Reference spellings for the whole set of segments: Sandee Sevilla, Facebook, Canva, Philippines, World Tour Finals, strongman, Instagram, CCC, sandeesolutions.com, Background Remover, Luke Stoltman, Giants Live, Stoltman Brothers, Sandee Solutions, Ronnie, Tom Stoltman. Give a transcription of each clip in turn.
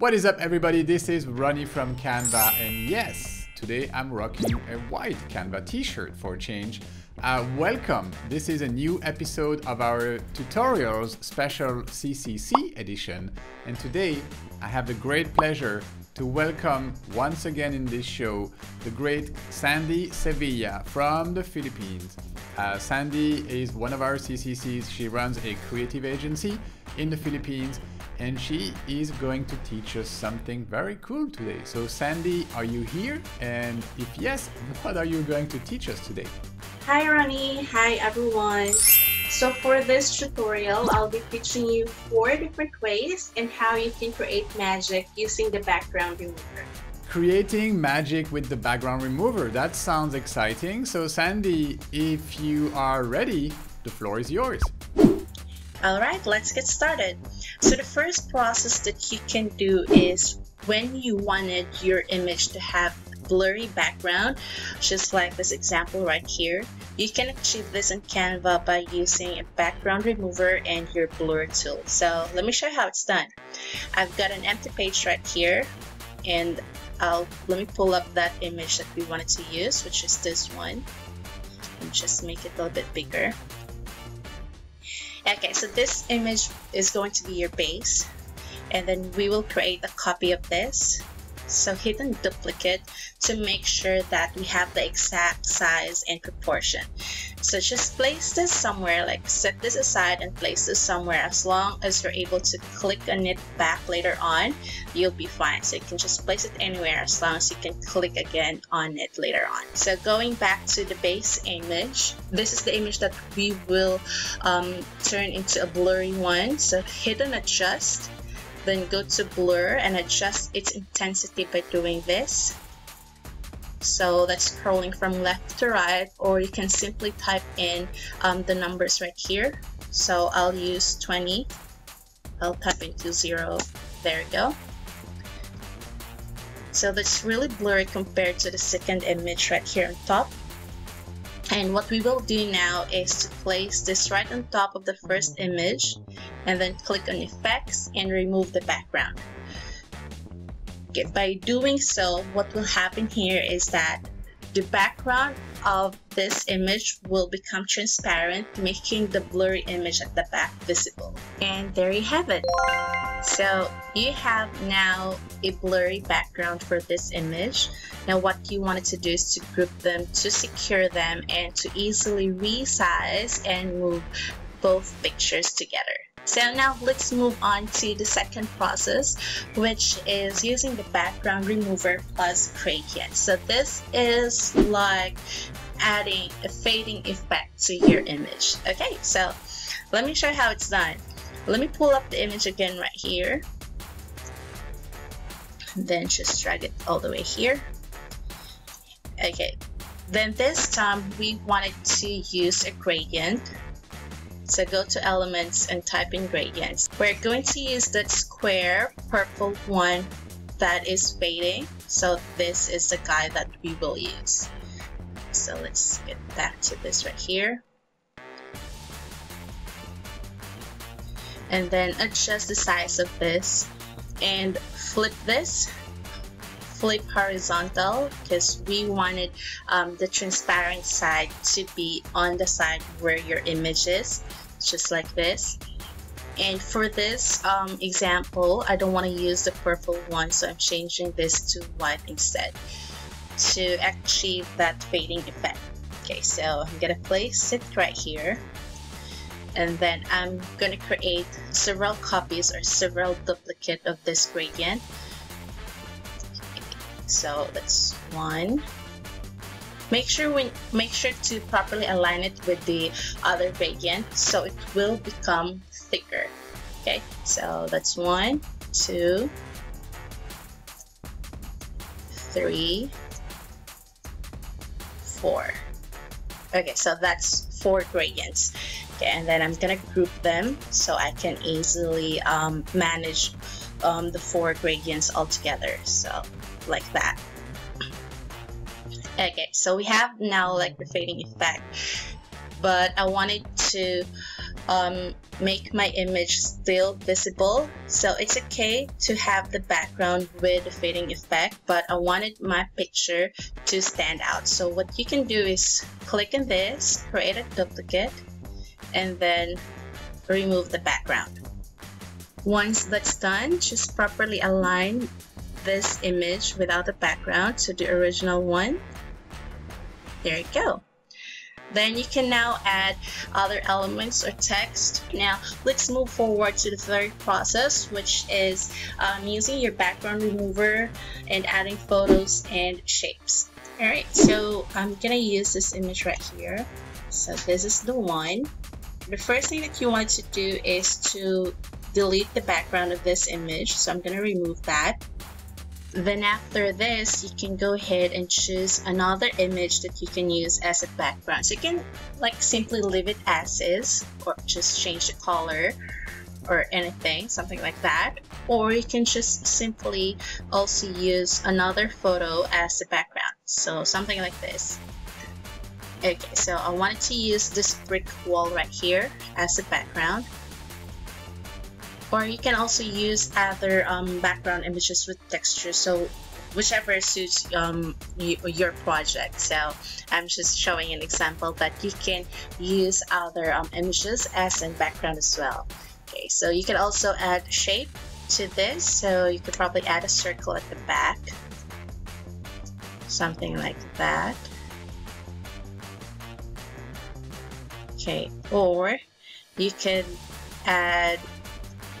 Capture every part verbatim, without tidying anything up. What is up, everybody? This is Ronnie from Canva, and yes, today I'm rocking a white Canva t-shirt for a change. Uh, welcome! This is a new episode of our tutorials special C C C edition, and today I have the great pleasure to welcome once again in this show the great Sandee Sevilla from the Philippines. Uh, Sandee is one of our C C Cs. She runs a creative agency in the Philippines, and she is going to teach us something very cool today. So Sandee, are you here? And if yes, what are you going to teach us today? Hi Ronnie, hi everyone. So for this tutorial, I'll be teaching you four different ways and how you can create magic using the background remover. Creating magic with the background remover, that sounds exciting. So Sandee, if you are ready, the floor is yours. All right, let's get started. So the first process that you can do is when you wanted your image to have blurry background, just like this example right here. You can achieve this in Canva by using a background remover and your blur tool. So let me show you how it's done. I've got an empty page right here, and I'll let me pull up that image that we wanted to use, which is this one, and just make it a little bit bigger. Okay, so this image is going to be your base, and then we will create a copy of this. So hit on duplicate to make sure that we have the exact size and proportion. So just place this somewhere, like set this aside and place this somewhere. As long as you're able to click on it back later on, you'll be fine. So you can just place it anywhere as long as you can click again on it later on. So going back to the base image, this is the image that we will um, turn into a blurry one. So hit on adjust. Then go to blur and adjust its intensity by doing this. So that's scrolling from left to right, or you can simply type in um, the numbers right here. So I'll use twenty. I'll type into zero. There we go. So that's really blurry compared to the second image right here on top. And what we will do now is to place this right on top of the first image, and then click on effects and remove the background. Okay, by doing so, what will happen here is that the background of this image will become transparent, making the blurry image at the back visible. And there you have it. So you have now a blurry background for this image. Now what you wanted to do is to group them, to secure them, and to easily resize and move both pictures together. So now let's move on to the second process, which is using the background remover plus gradient. So this is like adding a fading effect to your image. Okay, so let me show you how it's done. Let me pull up the image again right here. Then just drag it all the way here. Okay, then this time we wanted to use a gradient. So go to elements and type in gradients. We're going to use that square purple one that is fading. So this is the guy that we will use. So let's get back to this right here. And then adjust the size of this and flip this. Flip horizontal because we wanted um, the transparent side to be on the side where your image is, just like this. And for this um, example, I don't want to use the purple one, so I'm changing this to white instead to achieve that fading effect. Okay, so I'm gonna place it right here, and then I'm gonna create several copies or several duplicates of this gradient. So that's one. Make sure we make sure to properly align it with the other gradient so it will become thicker. Okay, so that's one, two, three, four. Okay, so that's four gradients. Okay, and then I'm gonna group them so I can easily um, manage um, the four gradients all together. So. Like that. Okay, so we have now like the fading effect, but I wanted to um, make my image still visible. So it's okay to have the background with the fading effect, but I wanted my picture to stand out. So what you can do is click on this, create a duplicate, and then remove the background. Once that's done, just properly align this image without the background to the original one. There you go. Then you can now add other elements or text. Now let's move forward to the third process, which is um, using your background remover and adding photos and shapes. Alright, so I'm gonna use this image right here. So this is the one. The first thing that you want to do is to delete the background of this image. So I'm gonna remove that. Then after this, you can go ahead and choose another image that you can use as a background. So you can like simply leave it as is, or just change the color or anything, something like that. Or you can just simply also use another photo as the background. So something like this. Okay, so I wanted to use this brick wall right here as a background. Or you can also use other um, background images with texture, so whichever suits um, you, your project. So I'm just showing an example, but you can use other um, images as a background as well. Okay, so you can also add shape to this, so you could probably add a circle at the back, something like that. Okay, or you can add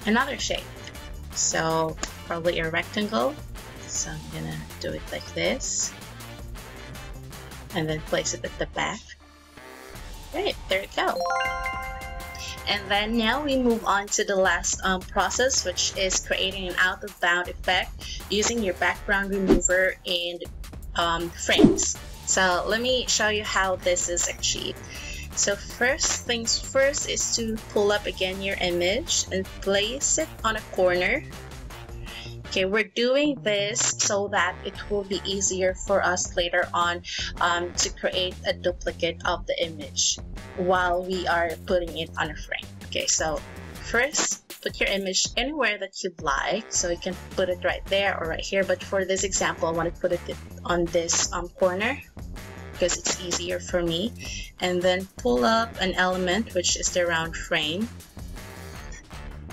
another shape, so probably a rectangle. So I'm gonna do it like this and then place it at the back. Right, there you go. And then now we move on to the last um, process, which is creating an out of bound effect using your background remover and um, frames. So let me show you how this is achieved. So first things first is to pull up again your image and place it on a corner. Okay, we're doing this so that it will be easier for us later on um, to create a duplicate of the image while we are putting it on a frame. Okay, so first put your image anywhere that you'd like. So you can put it right there or right here, but for this example I want to put it on this um, corner, because it's easier for me. And then pull up an element, which is the round frame,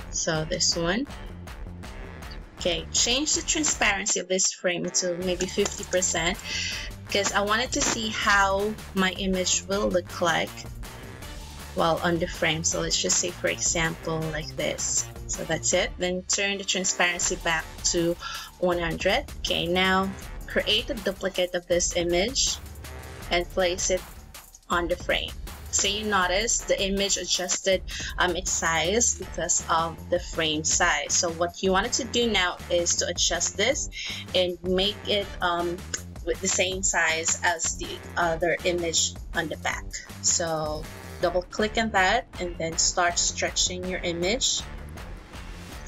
so this one. Okay, change the transparency of this frame to maybe fifty percent, because I wanted to see how my image will look like while on the frame. So let's just say, for example, like this. So that's it. Then turn the transparency back to one hundred. Okay, now create a duplicate of this image and place it on the frame. So you notice the image adjusted um, its size because of the frame size. So what you wanted to do now is to adjust this and make it um, with the same size as the other image on the back. So double click on that and then start stretching your image.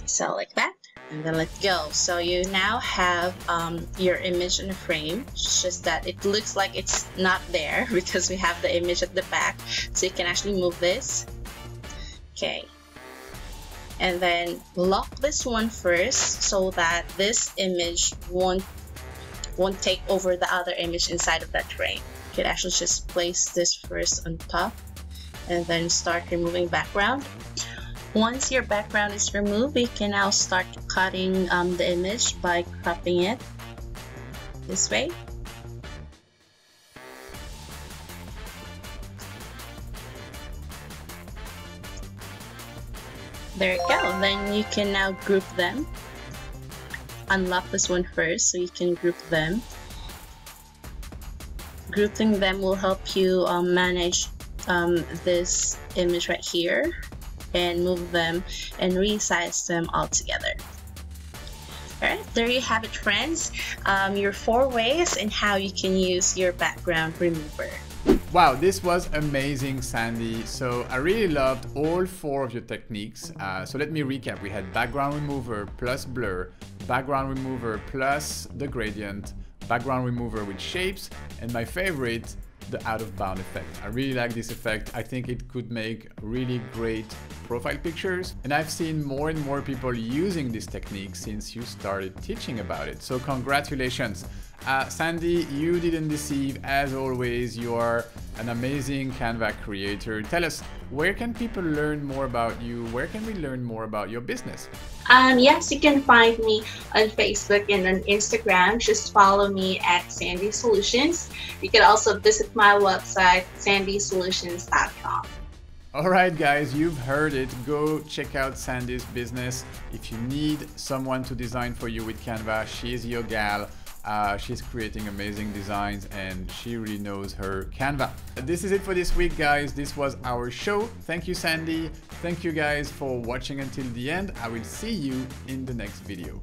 So like that. And then let go. So you now have um, your image in a frame. It's just that it looks like it's not there because we have the image at the back. So you can actually move this. Okay. And then lock this one first so that this image won't won't take over the other image inside of that frame. You can actually just place this first on top and then start removing background. Once your background is removed, you can now start cutting um, the image by cropping it this way. There you go. Then you can now group them. Unlock this one first so you can group them. Grouping them will help you um, manage um, this image right here, and move them and resize them all together. Alright, there you have it, friends. Um, your four ways and how you can use your background remover. Wow, this was amazing, Sandee. So I really loved all four of your techniques. Uh, so let me recap. We had background remover plus blur, background remover plus the gradient, background remover with shapes, and my favorite, the out-of-bound effect. I really like this effect. I think it could make really great profile pictures, and I've seen more and more people using this technique since you started teaching about it. So congratulations. Uh, Sandee, you didn't deceive. As always, you are an amazing Canva creator. Tell us, where can people learn more about you? Where can we learn more about your business? Um, yes, you can find me on Facebook and on Instagram. Just follow me at Sandee Solutions. You can also visit my website, sandee solutions dot com. All right, guys, you've heard it. Go check out Sandee's business. If you need someone to design for you with Canva, she's your gal. Uh, she's creating amazing designs and she really knows her Canva. This is it for this week, guys. This was our show. Thank you, Sandee. Thank you guys for watching until the end. I will see you in the next video.